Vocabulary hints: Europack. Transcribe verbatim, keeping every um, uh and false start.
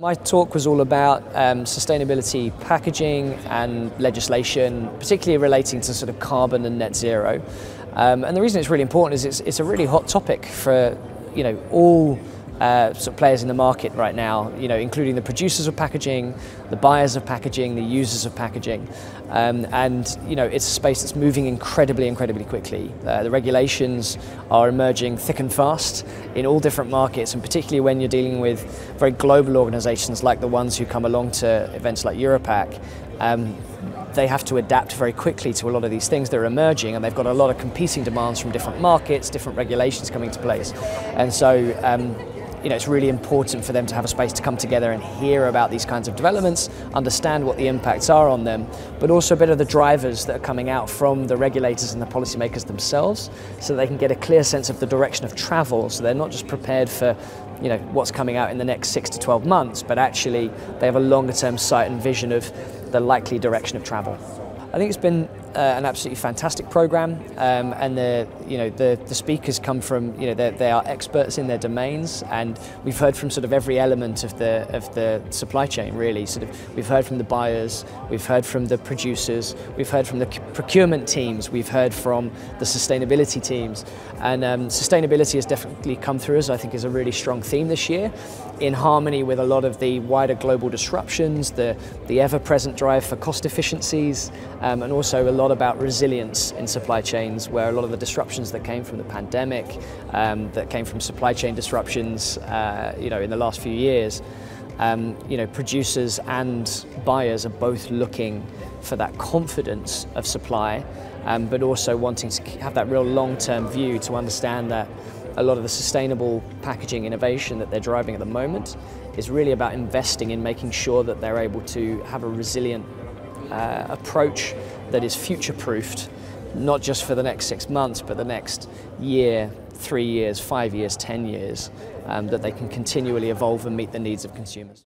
My talk was all about um, sustainability packaging and legislation, particularly relating to sort of carbon and net zero. Um, and the reason it's really important is it's, it's a really hot topic for you know all uh, sort of players in the market right now, you know, including the producers of packaging, the buyers of packaging, the users of packaging. Um, and you know, it's a space that's moving incredibly, incredibly quickly. Uh, the regulations are emerging thick and fast in all different markets, and particularly when you're dealing with very global organisations like the ones who come along to events like Europack. Um, they have to adapt very quickly to a lot of these things that are emerging, and they've got a lot of competing demands from different markets, different regulations coming to place. And so um, you know, it's really important for them to have a space to come together and hear about these kinds of developments, understand what the impacts are on them, but also a bit of the drivers that are coming out from the regulators and the policymakers themselves, so they can get a clear sense of the direction of travel, so they're not just prepared for you know, what's coming out in the next six to twelve months, but actually they have a longer term sight and vision of the likely direction of travel. I think it's been uh, an absolutely fantastic program, um, and the you know the, the speakers come from you know they are experts in their domains, and we've heard from sort of every element of the of the supply chain really. Sort of we've heard from the buyers, we've heard from the producers, we've heard from the procurement teams, we've heard from the sustainability teams, and um, sustainability has definitely come through as I think is a really strong theme this year, in harmony with a lot of the wider global disruptions, the the ever-present drive for cost efficiencies. Um, and also a lot about resilience in supply chains, where a lot of the disruptions that came from the pandemic, um, that came from supply chain disruptions, uh, you know, in the last few years, um, you know, producers and buyers are both looking for that confidence of supply, um, but also wanting to have that real long-term view to understand that a lot of the sustainable packaging innovation that they're driving at the moment is really about investing in making sure that they're able to have a resilient Uh, approach that is future-proofed, not just for the next six months, but the next year, three years, five years, ten years, um, that they can continually evolve and meet the needs of consumers.